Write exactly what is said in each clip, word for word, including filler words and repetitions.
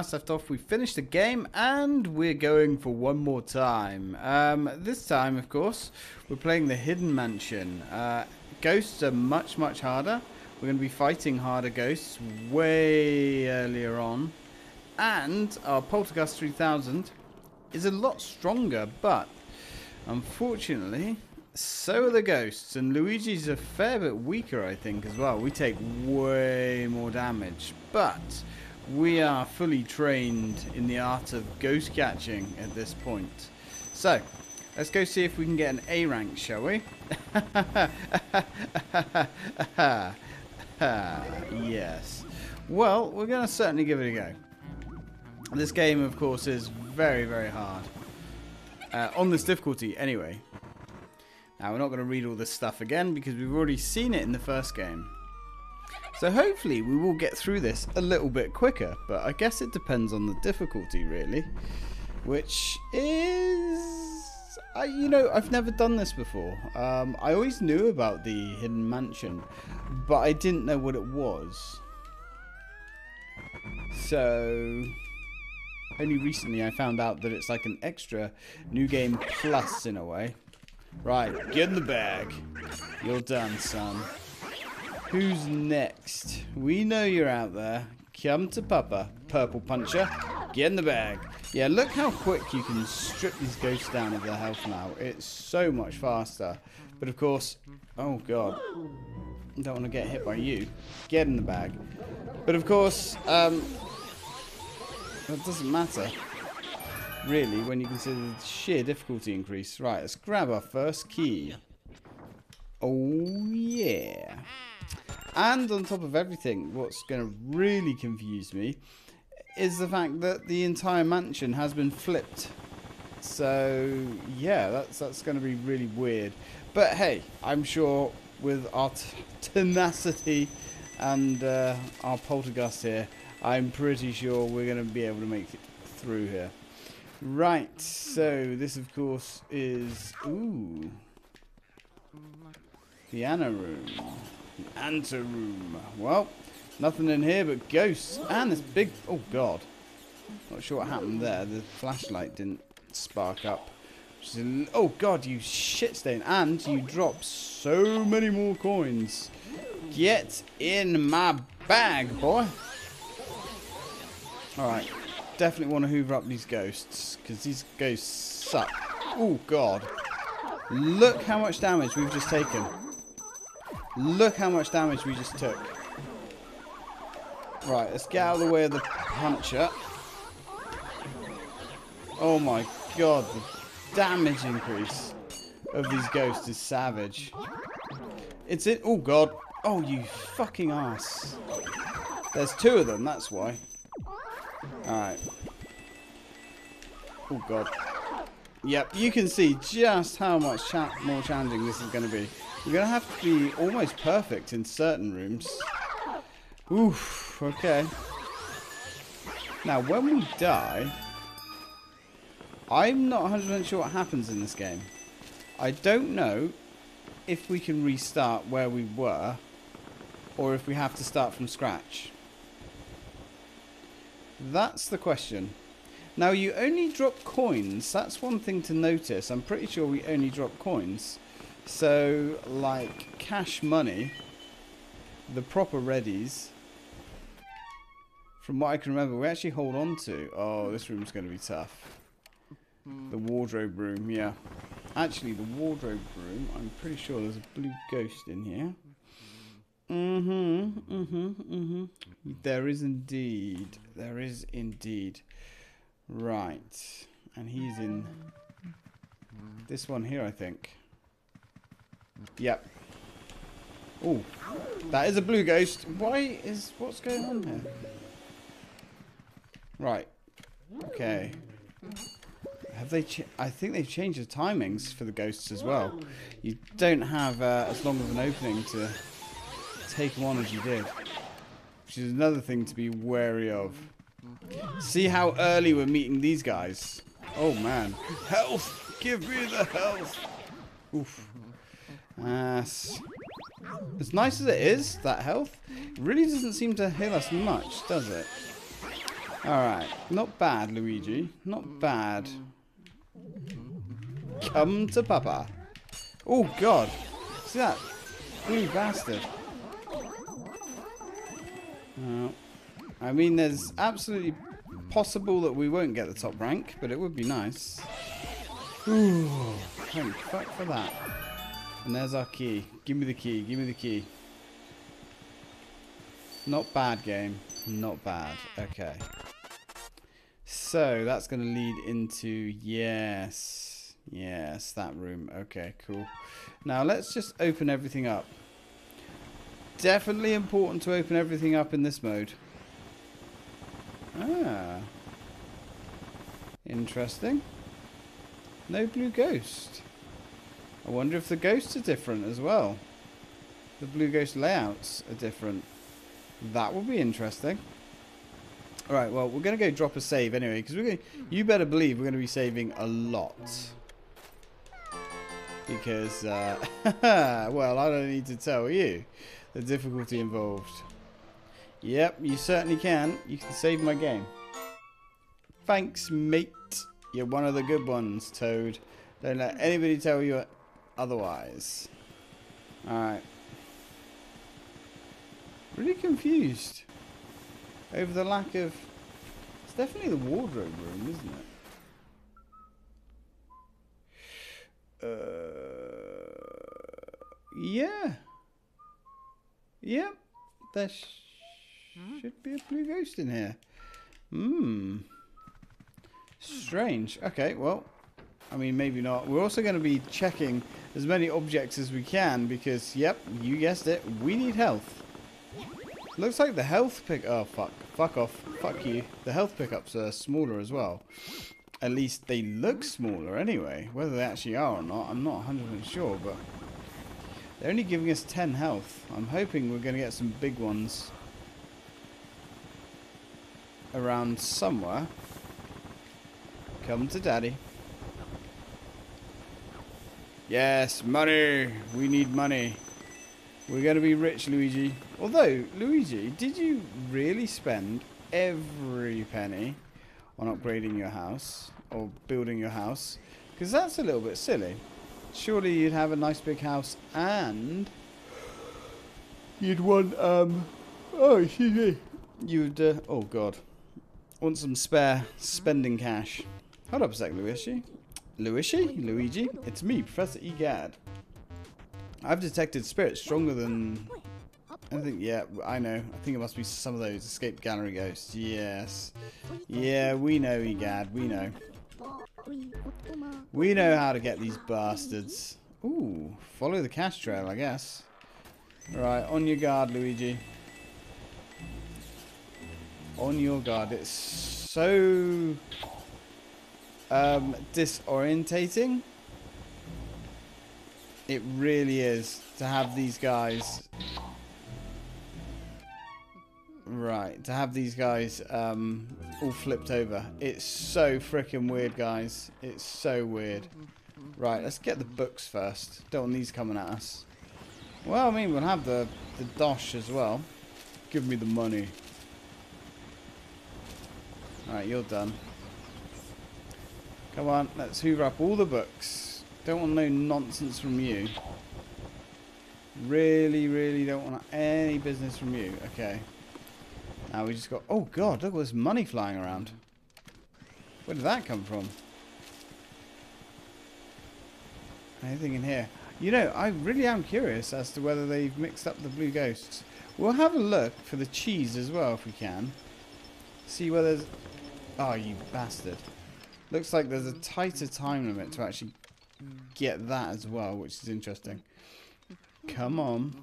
Last left off, we finished the game and we're going for one more time. Um, this time, of course, we're playing the Hidden Mansion. Uh, ghosts are much, much harder. We're going to be fighting harder ghosts way earlier on. And our Poltergust three thousand is a lot stronger, but unfortunately, so are the ghosts. And Luigi's a fair bit weaker, I think, as well. We take way more damage, but we are fully trained in the art of ghost catching at this point. So, let's go see if we can get an A rank, shall we? Yes. Well, we're going to certainly give it a go. This game, of course, is very, very hard. Uh, on this difficulty, anyway. Now, we're not going to read all this stuff again because we've already seen it in the first game. So hopefully we will get through this a little bit quicker, but I guess it depends on the difficulty, really. Which is... I, you know, I've never done this before. Um, I always knew about the Hidden Mansion, but I didn't know what it was. So... only recently I found out that it's like an extra new game plus, in a way. Right, get in the bag. You're done, son. Who's next? We know you're out there. Come to Papa, Purple Puncher. Get in the bag. Yeah, look how quick you can strip these ghosts down of their health now. It's so much faster. But of course, oh god, I don't want to get hit by you. Get in the bag. But of course, um, that doesn't matter, really, when you consider the sheer difficulty increase. Right, let's grab our first key. Oh, yeah. And on top of everything, what's going to really confuse me is the fact that the entire mansion has been flipped. So, yeah, that's that's going to be really weird. But, hey, I'm sure with our t tenacity and uh, our poltergust here, I'm pretty sure we're going to be able to make it through here. Right, so this, of course, is... ooh. Piano room. Ante room. Well, nothing in here but ghosts. And this big... oh, God. Not sure what happened there. The flashlight didn't spark up. Oh, God, you shit stain. And you drop so many more coins. Get in my bag, boy. Alright. Definitely want to hoover up these ghosts, because these ghosts suck. Oh, God. Look how much damage we've just taken. Look how much damage we just took. Right, let's get out of the way of the puncher. Oh my god, the damage increase of these ghosts is savage. It's it. Oh god. Oh, you fucking ass. There's two of them, that's why. Alright. Oh god. Yep, you can see just how much cha more challenging this is going to be. We're going to have to be almost perfect in certain rooms. Oof, okay. Now, when we die, I'm not one hundred percent sure what happens in this game. I don't know if we can restart where we were, or if we have to start from scratch. That's the question. Now, you only drop coins. That's one thing to notice. I'm pretty sure we only drop coins. So, like, cash money, the proper readies, from what I can remember, we actually hold on to. Oh, this room's going to be tough. The wardrobe room, yeah. Actually, the wardrobe room, I'm pretty sure there's a blue ghost in here. Mm-hmm, mm-hmm, mm-hmm. There is indeed. There is indeed. Right. And he's in this one here, I think. Yep. Oh, that is a blue ghost. Why is... what's going on here? Right. Okay. Have they... Ch I think they've changed the timings for the ghosts as well. You don't have uh, as long of an opening to take them on as you did. Which is another thing to be wary of. See how early we're meeting these guys. Oh, man. Health! Give me the health! Oof. Uh, as nice as it is, that health, it really doesn't seem to heal us much, does it? Alright, not bad, Luigi. Not bad. Come to Papa. Oh, God. See that? Blue bastard. Oh. I mean, there's absolutely possible that we won't get the top rank, but it would be nice. Ooh, thank fuck for that. And there's our key. Give me the key. Give me the key. Not bad, game. Not bad. Okay. So that's going to lead into... Yes. Yes, that room. Okay, cool. Now let's just open everything up. Definitely important to open everything up in this mode. Ah. Interesting. No blue ghost. I wonder if the ghosts are different as well. The blue ghost layouts are different. That will be interesting. Alright, well, we're going to go drop a save anyway, because we're going to, you better believe we're going to be saving a lot. Because, uh, well, I don't need to tell you the difficulty involved. Yep, you certainly can. You can save my game. Thanks, mate. You're one of the good ones, Toad. Don't let anybody tell you otherwise. Alright. Really confused over the lack of... It's definitely the wardrobe room, isn't it? Uh, yeah. Yep. There sh should be a blue ghost in here. Hmm. Strange. Okay, well... I mean, maybe not. We're also going to be checking as many objects as we can because, yep, you guessed it, we need health. Looks like the health pick... Oh, fuck. Fuck off. Fuck you. The health pickups are smaller as well. At least they look smaller anyway. Whether they actually are or not, I'm not one hundred percent sure, but... They're only giving us ten health. I'm hoping we're going to get some big ones around somewhere. Come to Daddy. Yes, money. We need money. We're going to be rich, Luigi. Although, Luigi, did you really spend every penny on upgrading your house or building your house? Because that's a little bit silly. Surely you'd have a nice big house and you'd want, um, oh, excuse me. You'd, uh, oh, God. Want some spare spending cash. Hold up a sec, Luigi. Luigi? Luigi? It's me, Professor E. Gadd. I've detected spirits stronger than... I think, yeah, I know. I think it must be some of those escape gallery ghosts. Yes. Yeah, we know, E. Gadd. We know. We know how to get these bastards. Ooh, follow the cash trail, I guess. Right, on your guard, Luigi. On your guard. It's so... Um, disorientating. It really is to have these guys right to have these guys um, all flipped over. It's so freaking weird, guys. It's so weird. Right, let's get the books first. Don't want these coming at us. Well, I mean, we'll have the, the dosh as well. Give me the money. Alright, you're done. Come on, let's hoover up all the books. Don't want no nonsense from you. Really, really don't want any business from you. Okay. Now we just got... Oh, God, look at all this money flying around. Where did that come from? Anything in here? You know, I really am curious as to whether they've mixed up the blue ghosts. We'll have a look for the cheese as well, if we can. See whether... there's... Oh, you bastard. Looks like there's a tighter time limit to actually get that as well, which is interesting. Come on.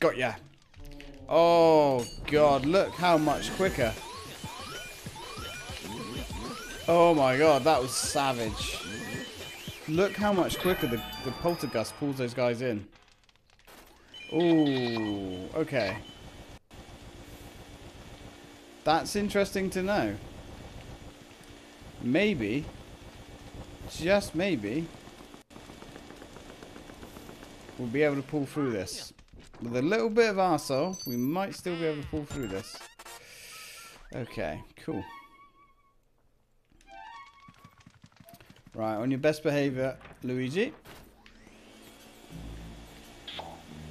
Got ya. Oh, God. Look how much quicker. Oh, my God. That was savage. Look how much quicker the, the poltergust pulls those guys in. Ooh. Okay. That's interesting to know. Maybe, just maybe, we'll be able to pull through this. With a little bit of arsehole, we might still be able to pull through this. Okay, cool. Right, on your best behavior, Luigi.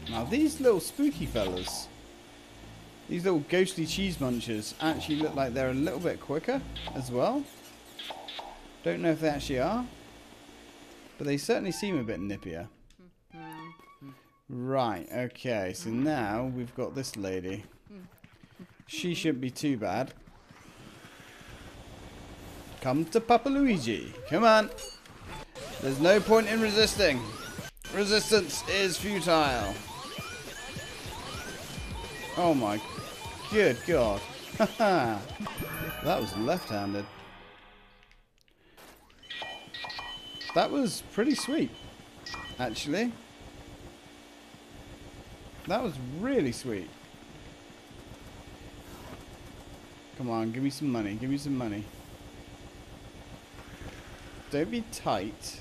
Now, these little spooky fellas, these little ghostly cheese munchers, actually look like they're a little bit quicker as well. Don't know if they actually are, but they certainly seem a bit nippier. Right, okay, so now we've got this lady. She shouldn't be too bad. Come to Papa Luigi. Come on. There's no point in resisting. Resistance is futile. Oh my good god. Haha. That was left-handed. That was pretty sweet, actually. That was really sweet. Come on, give me some money. Give me some money. Don't be tight.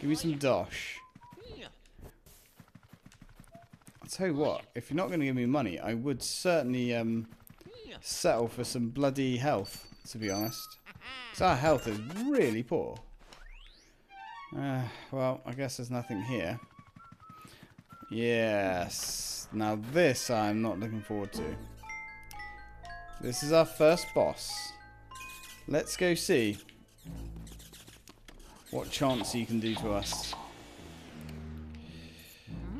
Give me some dosh. I'll tell you what, if you're not going to give me money, I would certainly um, settle for some bloody health, to be honest. Because our health is really poor. Uh, well, I guess there's nothing here. Yes. Now this I'm not looking forward to. This is our first boss. Let's go see what Chauncey can do to us.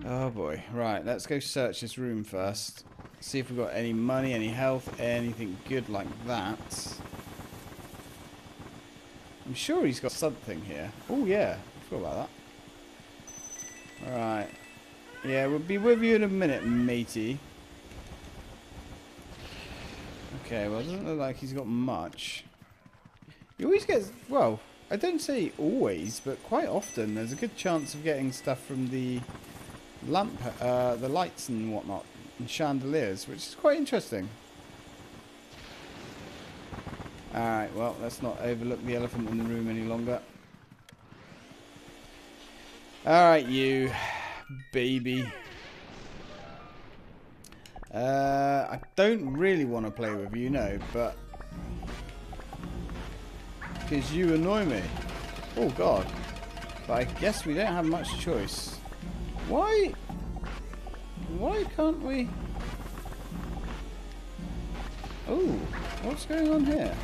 Oh boy. Right, let's go search this room first. See if we've got any money, any health, anything good like that. I'm sure he's got something here. Oh yeah, I forgot about that. Alright. Yeah, we'll be with you in a minute, matey. Okay, well, it doesn't look like he's got much. He always gets... Well, I don't say always, but quite often there's a good chance of getting stuff from the lamp... Uh, the lights and whatnot, and chandeliers, which is quite interesting. Alright, well, let's not overlook the elephant in the room any longer. Alright, you... baby. Uh, I don't really want to play with you, no, but... because you annoy me. Oh, God. But I guess we don't have much choice. Why... Why can't we... Oh, what's going on here?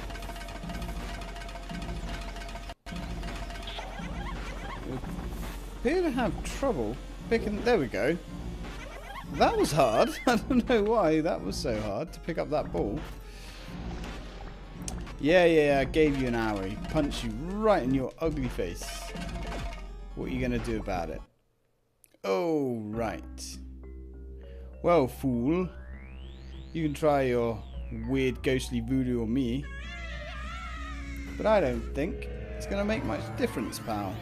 We appear to have trouble... picking, there we go. That was hard. I don't know why that was so hard to pick up that ball. Yeah, yeah, I gave you an owie. Punched you right in your ugly face. What are you going to do about it? Oh, right. Well, fool. You can try your weird ghostly voodoo on me. But I don't think it's going to make much difference, pal.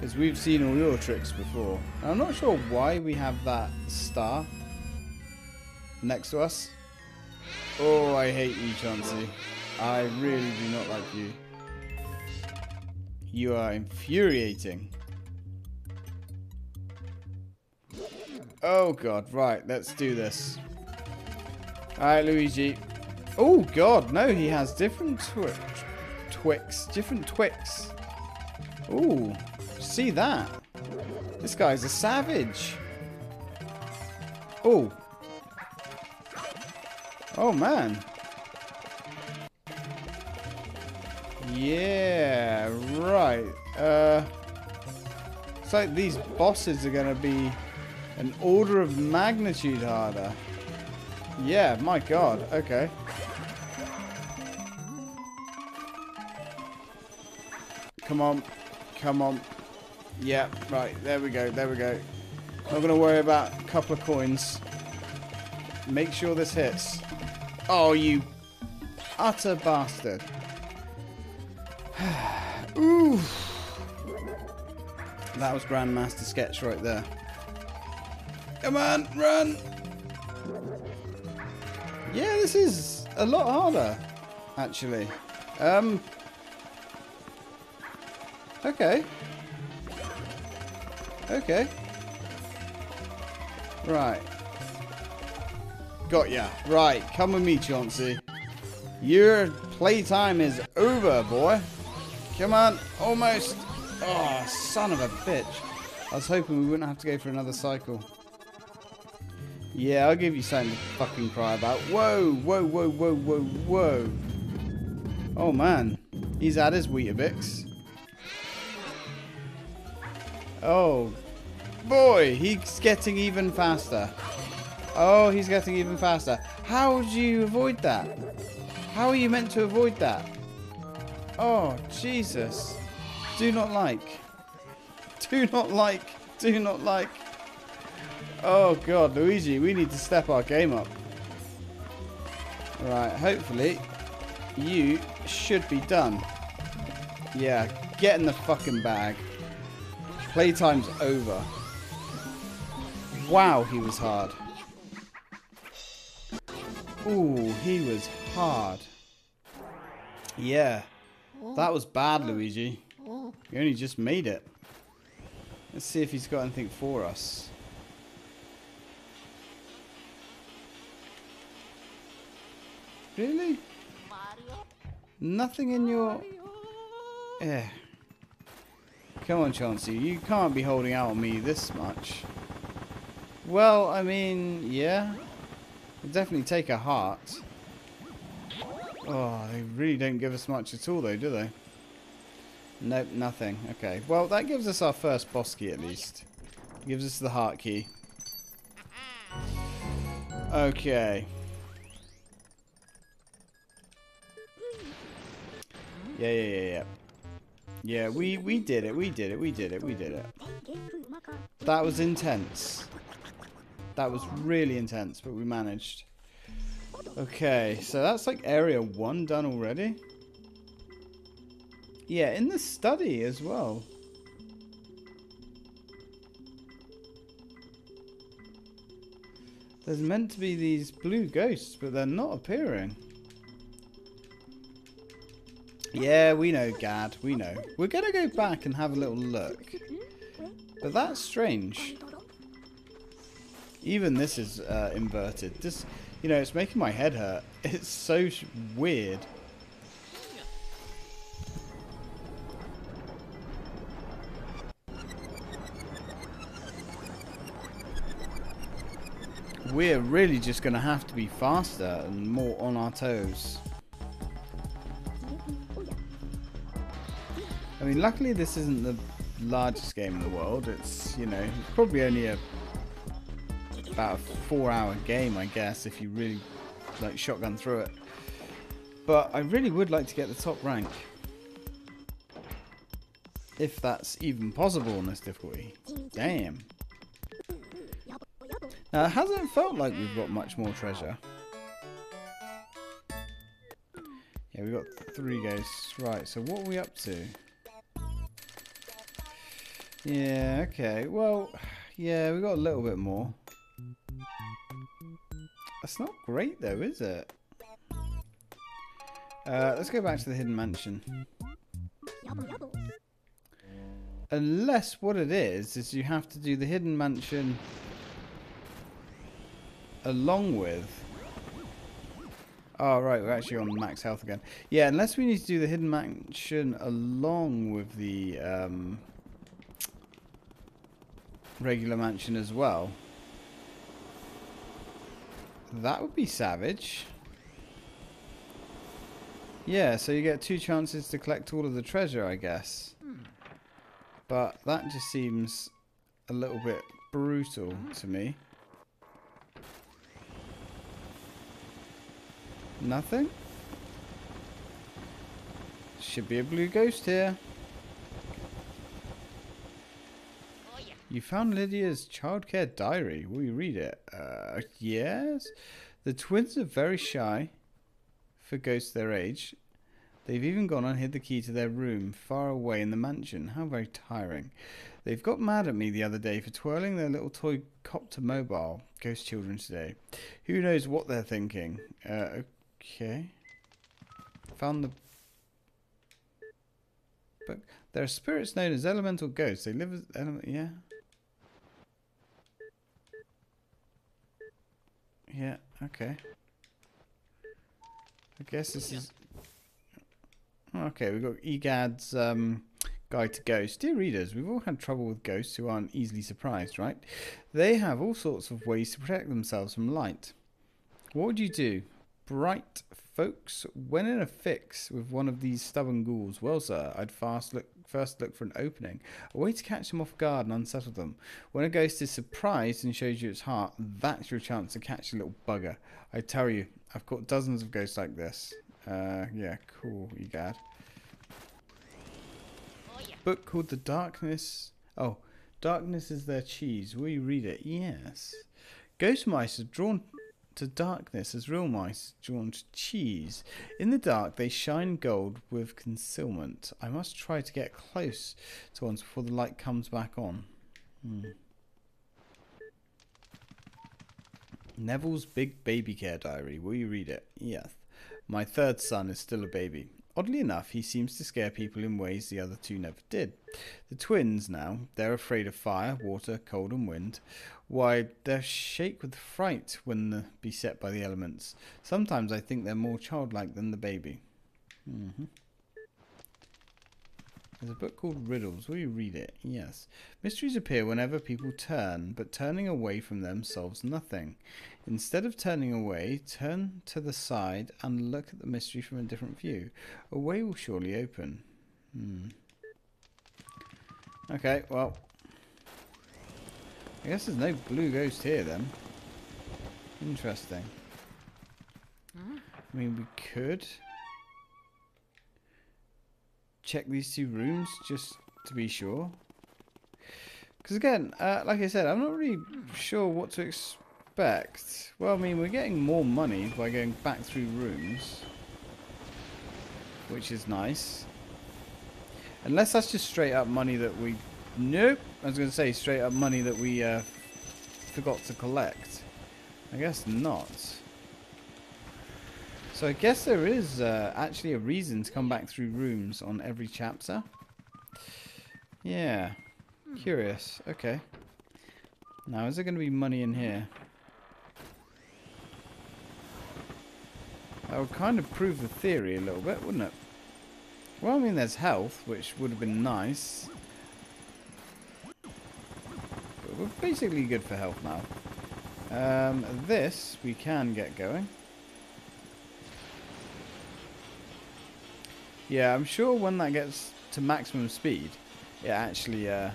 Because we've seen all your tricks before. And I'm not sure why we have that star next to us. Oh, I hate you, Chauncey. I really do not like you. You are infuriating. Oh, God. Right, let's do this. Alright, Luigi. Oh, God. No, he has different twi twicks. Different twicks. Ooh. See that? This guy's a savage. Oh. Oh, man. Yeah, right. Uh, it's like these bosses are going to be an order of magnitude harder. Yeah, my God. Okay. Come on. Come on. Yeah, right, there we go, there we go. Not going to worry about a couple of coins. Make sure this hits. Oh, you utter bastard. Ooh. That was Grandmaster Sketch right there. Come on, run! Yeah, this is a lot harder, actually. Um. Okay. Okay. Right. Got ya. Right, come with me, Chauncey. Your playtime is over, boy. Come on, almost. Oh, son of a bitch. I was hoping we wouldn't have to go for another cycle. Yeah, I'll give you something to fucking cry about. Whoa, whoa, whoa, whoa, whoa, whoa. Oh, man. He's had his Weetabix. Oh, boy, he's getting even faster. Oh, he's getting even faster. How do you avoid that? How are you meant to avoid that? Oh, Jesus. Do not like. Do not like. Do not like. Oh, God, Luigi, we need to step our game up. Right, hopefully you should be done. Yeah, get in the fucking bag. Playtime's over. Wow, he was hard. Ooh, he was hard. Yeah. That was bad, Luigi. You only just made it. Let's see if he's got anything for us. Really? Nothing in your... Eh. Come on, Chauncey. You can't be holding out on me this much. Well, I mean, yeah. I'll definitely take a heart. Oh, they really don't give us much at all, though, do they? Nope, nothing. Okay. Well, that gives us our first boss key, at least. It gives us the heart key. Okay. Yeah, yeah, yeah, yeah. Yeah, we, we did it, we did it, we did it, we did it. That was intense. That was really intense, but we managed. Okay, so that's like area one done already. Yeah, in the study as well. There's meant to be these blue ghosts, but they're not appearing. Yeah, we know, Gadd. We know. We're going to go back and have a little look. But that's strange. Even this is uh, inverted. This, you know, it's making my head hurt. It's so sh weird. We're really just going to have to be faster and more on our toes. I mean, luckily this isn't the largest game in the world. It's, you know, probably only a about a four-hour game, I guess, if you really like shotgun through it. But I really would like to get the top rank, if that's even possible on this difficulty. Damn. Now, it hasn't felt like we've got much more treasure. Yeah, we've got three ghosts. Right, so what are we up to? Yeah, okay. Well, yeah, we got a little bit more. That's not great, though, is it? Uh, let's go back to the Hidden Mansion. Unless what it is, is you have to do the Hidden Mansion along with... Oh, right, we're actually on max health again. Yeah, unless we need to do the Hidden Mansion along with the... Um, regular mansion as well. That would be savage. Yeah, so you get two chances to collect all of the treasure, I guess. But that just seems a little bit brutal to me. Nothing? Should be a blue ghost here. You found Lydia's childcare diary. Will you read it? Uh, yes. The twins are very shy for ghosts their age. They've even gone and hid the key to their room far away in the mansion. How very tiring. They've got mad at me the other day for twirling their little toy copter mobile. Ghost children today. Who knows what they're thinking? Uh, okay. Found the... book. There are spirits known as elemental ghosts. They live as... Ele yeah. Yeah, okay. I guess this yeah. is... Okay, we've got E. Gadd's um, Guide to Ghosts. Dear readers, we've all had trouble with ghosts who aren't easily surprised, right? They have all sorts of ways to protect themselves from light. What would you do, bright folks, when in a fix with one of these stubborn ghouls? Well, sir, I'd fast look, first look for an opening, a way to catch them off guard and unsettle them. When a ghost is surprised and shows you its heart, that's your chance to catch the little bugger. I tell you, I've caught dozens of ghosts like this. Uh, yeah, cool, E. Gadd. Oh, yeah. Book called The Darkness... Oh, Darkness is Their Cheese. Will you read it? Yes. Ghost mice are drawn to darkness as real mice are drawn to cheese. In the dark, they shine gold with concealment. I must try to get close to ones before the light comes back on. Hmm. Neville's Big Baby Care Diary. Will you read it? Yes. My third son is still a baby. Oddly enough, he seems to scare people in ways the other two never did. The twins now, they're afraid of fire, water, cold and wind. Why, they shake with fright when beset by the elements. Sometimes I think they're more childlike than the baby. Mm-hmm. There's a book called Riddles. Will you read it? Yes. Mysteries appear whenever people turn, but turning away from them solves nothing. Instead of turning away, turn to the side and look at the mystery from a different view. A way will surely open. Hmm. Okay, well. I guess there's no blue ghost here then. Interesting. I mean, we could... check these two rooms just to be sure, because again, uh, like I said, I'm not really sure what to expect. Well, I mean, we're getting more money by going back through rooms, which is nice, unless that's just straight up money that we nope I was gonna say straight up money that we uh, forgot to collect. I guess not. So I guess there is uh, actually a reason to come back through rooms on every chapter. Yeah. Hmm. Curious. Okay. Now, is there going to be money in here? That would kind of prove the theory a little bit, wouldn't it? Well, I mean, there's health, which would have been nice. But we're basically good for health now. Um, this we can get going. Yeah, I'm sure when that gets to maximum speed, it actually uh,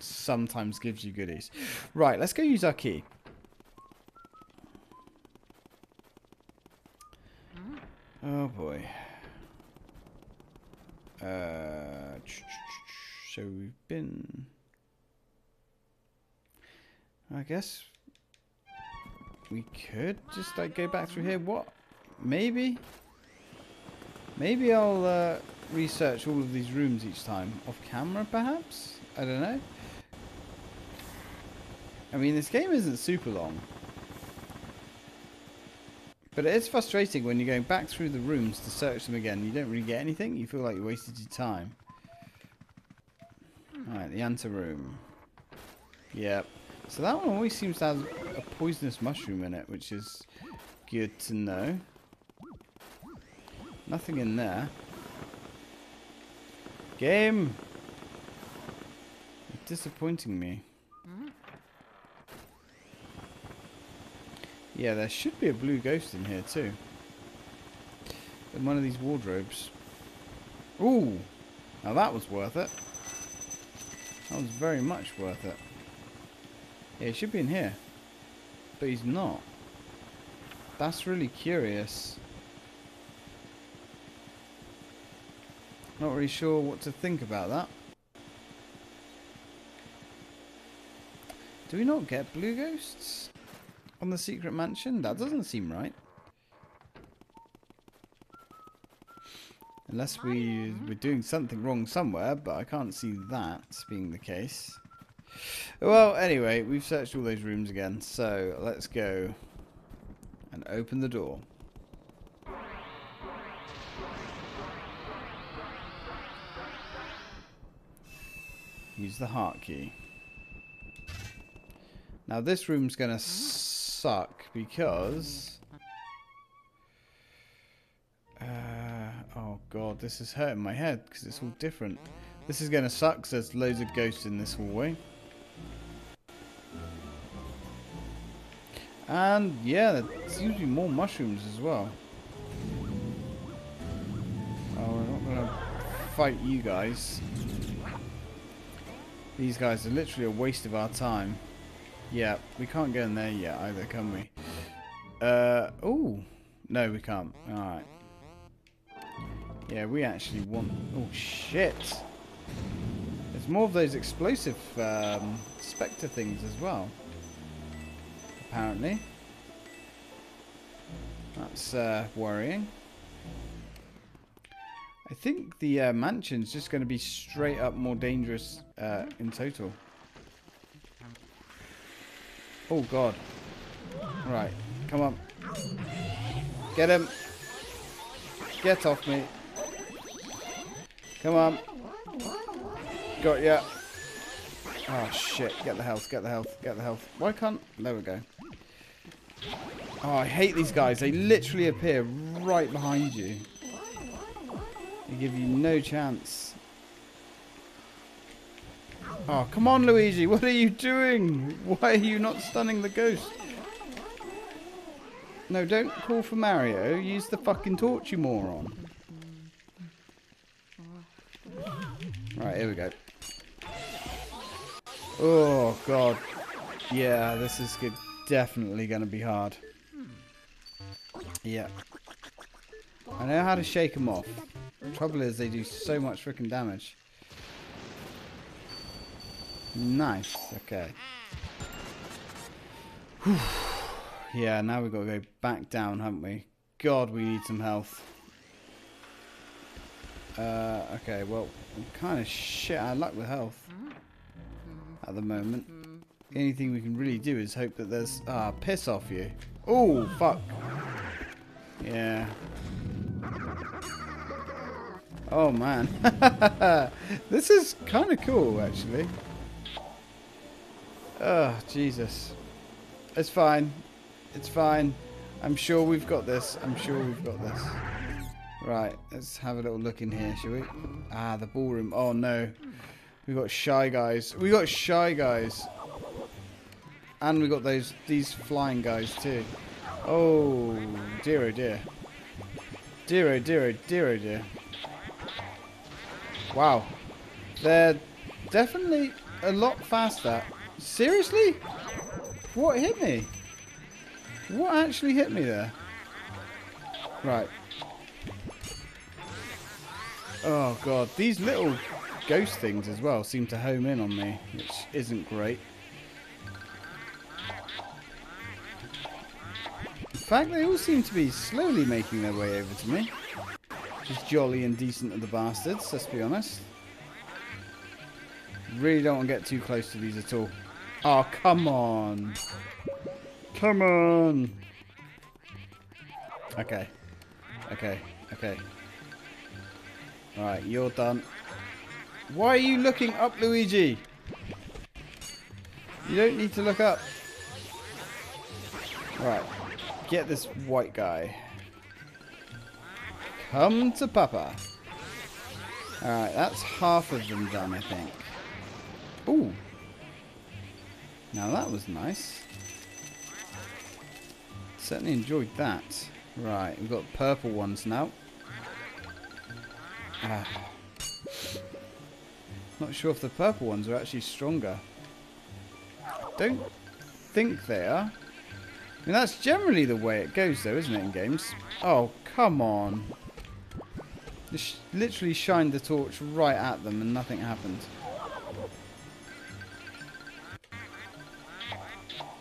sometimes gives you goodies. Right, let's go use our key. Oh boy. Uh, so we've been... I guess we could just like go back through here. What? Maybe? Maybe I'll uh, research all of these rooms each time. Off camera, perhaps? I don't know. I mean, this game isn't super long. But it is frustrating when you're going back through the rooms to search them again. You don't really get anything. You feel like you wasted your time. Alright, the ante room. Yep. So that one always seems to have a poisonous mushroom in it, which is good to know. Nothing in there. Game! It's disappointing me. Yeah, there should be a blue ghost in here too. In one of these wardrobes. Ooh! Now that was worth it. That was very much worth it. Yeah, he should be in here. But he's not. That's really curious. Not really sure what to think about that. Do we not get blue ghosts on the secret mansion? That doesn't seem right. Unless we, we're doing something wrong somewhere, but I can't see that being the case. Well, anyway, we've searched all those rooms again, so let's go and open the door. Use the heart key. Now this room's gonna suck because... Uh, oh god, this is hurting my head because it's all different. This is going to suck because there's loads of ghosts in this hallway. And yeah, there's usually more mushrooms as well. Oh, we're not going to fight you guys. These guys are literally a waste of our time. Yeah, we can't get in there yet either, can we? Uh, oh, no, we can't. Alright. Yeah, we actually want... Oh, shit. There's more of those explosive um, spectre things as well. Apparently. That's uh, worrying. I think the uh, mansion's just going to be straight up more dangerous uh, in total. Oh god. Right, come on. Get him. Get off me. Come on. Got ya. Oh shit, get the health, get the health, get the health. Why can't... There we go. Oh, I hate these guys. They literally appear right behind you. They give you no chance. Oh, come on, Luigi. What are you doing? Why are you not stunning the ghost? No, don't call for Mario. Use the fucking torch, you moron. Right, here we go. Oh, God. Yeah, this is good. Definitely going to be hard. Yeah. I know how to shake them off. The trouble is they do so much freaking damage. Nice, okay. Whew. Yeah, now we've got to go back down, haven't we? God, we need some health. Uh, okay, well, I'm kind of shit out of luck with health at the moment. The only thing we can really do is hope that there's... Ah, piss off you. Oh, fuck. Yeah. Oh, man. This is kind of cool, actually. Oh, Jesus. It's fine. It's fine. I'm sure we've got this. I'm sure we've got this. Right, let's have a little look in here, shall we? Ah, the ballroom. Oh, no. We've got shy guys. We got shy guys. And we got those these flying guys, too. Oh, dear, oh, dear. Dear, oh, dear, oh, dear, oh, dear. Wow. They're definitely a lot faster. Seriously? What hit me? What actually hit me there? Right. Oh god, these little ghost things as well seem to home in on me, which isn't great. In fact, they all seem to be slowly making their way over to me. Just jolly and decent of the bastards, let's be honest. Really don't want to get too close to these at all. Oh, come on. Come on. Okay. Okay. Okay. Alright, you're done. Why are you looking up, Luigi? You don't need to look up. Alright. Get this white guy. Come to Papa. Alright, that's half of them done, I think. Ooh. Now that was nice. Certainly enjoyed that. Right, we've got purple ones now. Ah. Not sure if the purple ones are actually stronger. Don't think they are. I mean, that's generally the way it goes though, isn't it, in games? Oh, come on. Just literally shined the torch right at them and nothing happened.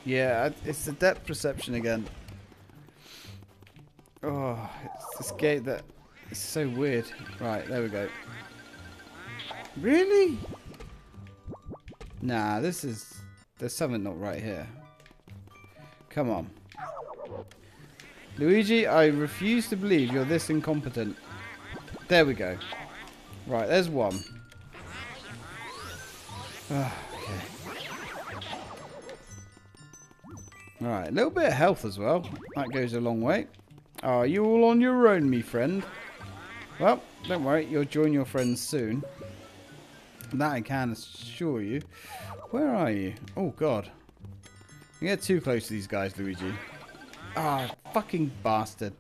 Yeah, it's the depth perception again. Oh, it's this gate that is so weird. Right, there we go. Really? Nah, this is... There's something not right here. Come on. Luigi, I refuse to believe you're this incompetent. There we go. Right, there's one. Oh, okay. Alright, a little bit of health as well. That goes a long way. Are you all on your own, me friend? Well, don't worry, you'll join your friends soon. That I can assure you. Where are you? Oh, God. You get too close to these guys, Luigi. Ah, fucking bastard.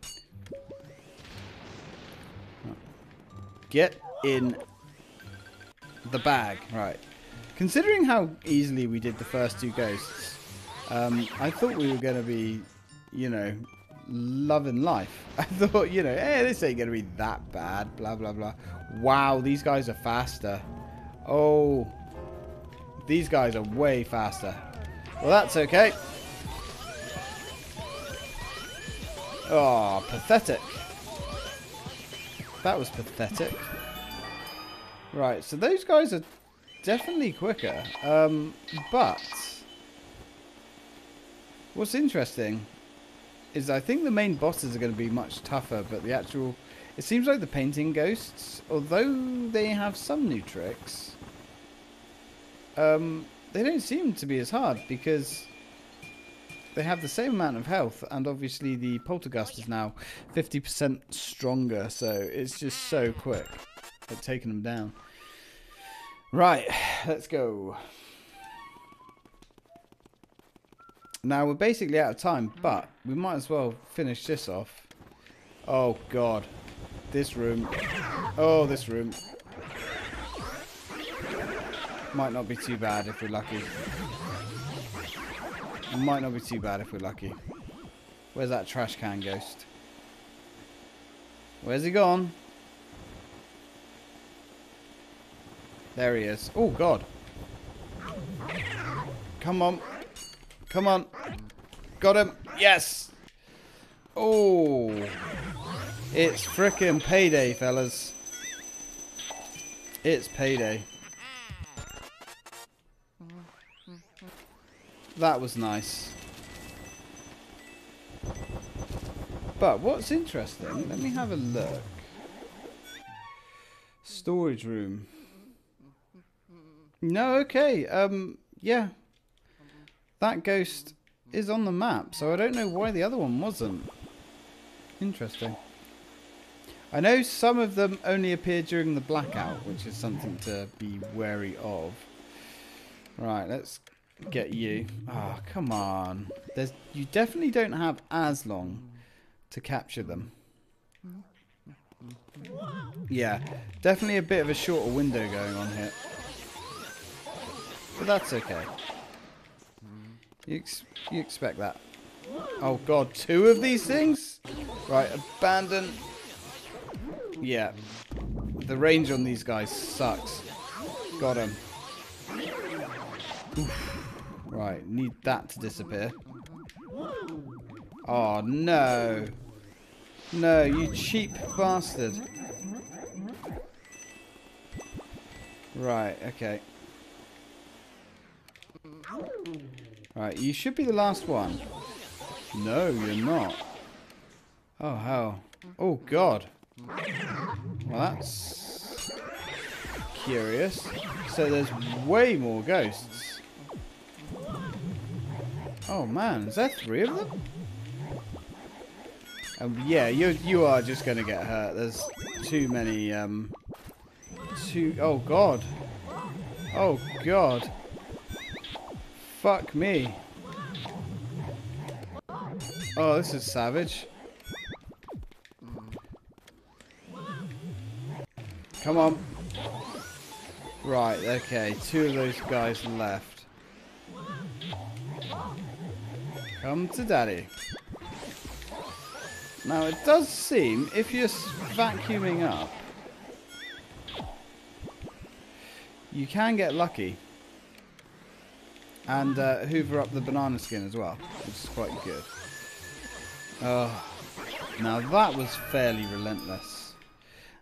Get in the bag. Right. Considering how easily we did the first two ghosts, um, I thought we were going to be, you know, loving life. I thought, you know, hey, this ain't going to be that bad. Blah, blah, blah. Wow, these guys are faster. Oh, these guys are way faster. Well, that's okay. Oh, pathetic. That was pathetic. Right, so those guys are definitely quicker. Um, but what's interesting is I think the main bosses are going to be much tougher, but the actual... It seems like the painting ghosts, although they have some new tricks, um, they don't seem to be as hard because they have the same amount of health, and obviously the poltergust is now fifty percent stronger, so it's just so quick at taking them down. Right, let's go. Now we're basically out of time, but we might as well finish this off. Oh God. This room. Oh, this room. Might not be too bad if we're lucky. Might not be too bad if we're lucky. Where's that trash can ghost? Where's he gone? There he is. Oh, God. Come on. Come on. Got him. Yes. Oh. It's frickin' payday, fellas. It's payday. That was nice. But what's interesting, let me have a look. Storage room. No, okay. Um, yeah. That ghost is on the map, so I don't know why the other one wasn't. Interesting. I know some of them only appear during the blackout, which is something to be wary of. Right, let's get you. Ah, oh, come on. There's, you definitely don't have as long to capture them. Yeah, definitely a bit of a shorter window going on here. But that's okay. You, ex you expect that. Oh, God, two of these things? Right, abandon... Yeah, the range on these guys sucks. Got him. Oof. Right, need that to disappear. Oh, no. No, you cheap bastard. Right, okay. Right, you should be the last one. No, you're not. Oh, hell. Oh, God. Well, that's curious. So there's way more ghosts. Oh man, is there three of them? Um, yeah, you you are just gonna get hurt. There's too many. Um, too. Oh God. Oh God. Fuck me. Oh, this is savage. Come on. Right, okay. Two of those guys left. Come to daddy. Now, it does seem, if you're vacuuming up, you can get lucky. And uh, hoover up the banana skin as well, which is quite good. Oh, now, that was fairly relentless.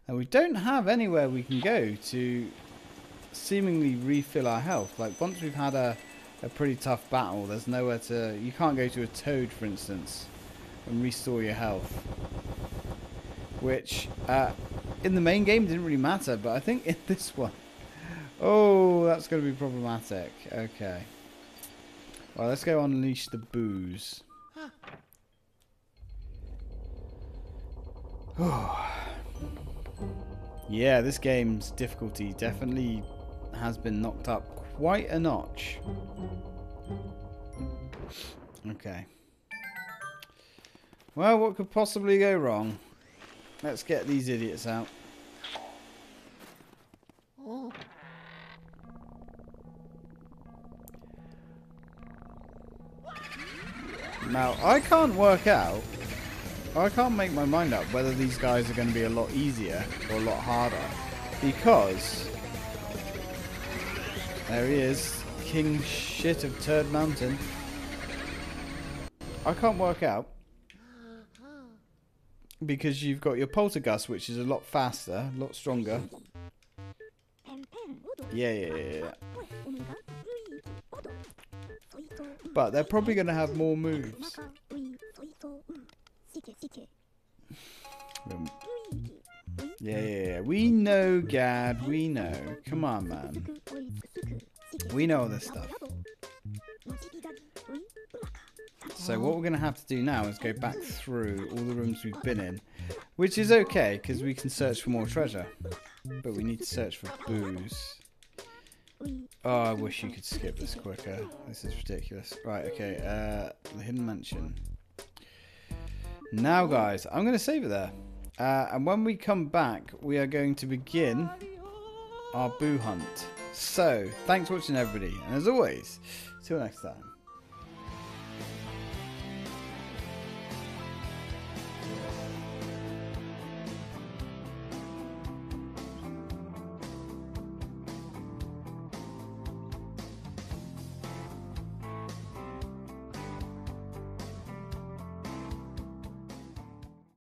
And we don't have anywhere we can go to seemingly refill our health. Like, once we've had a, a pretty tough battle, there's nowhere to... You can't go to a toad, for instance, and restore your health. Which, uh, in the main game, didn't really matter, but I think in this one... Oh, that's going to be problematic. Okay. Right, let's go unleash the booze. Yeah, this game's difficulty definitely has been knocked up quite a notch. Okay. Well, what could possibly go wrong? Let's get these idiots out. Oh. Now, I can't work out, I can't make my mind up whether these guys are going to be a lot easier or a lot harder. Because, there he is, King Shit of Turd Mountain. I can't work out. Because you've got your Poltergust, which is a lot faster, a lot stronger. Yeah, yeah, yeah, yeah. But they're probably going to have more moves. Yeah, yeah, yeah. We know, Gadd. We know. Come on, man. We know all this stuff. So what we're going to have to do now is go back through all the rooms we've been in. Which is okay, because we can search for more treasure. But we need to search for booze. Oh, I wish you could skip this quicker. This is ridiculous. Right, okay. Uh, the Hidden Mansion. Now, guys, I'm going to save it there. Uh, and when we come back, we are going to begin our boo hunt. So, thanks for watching, everybody. And as always, till next time.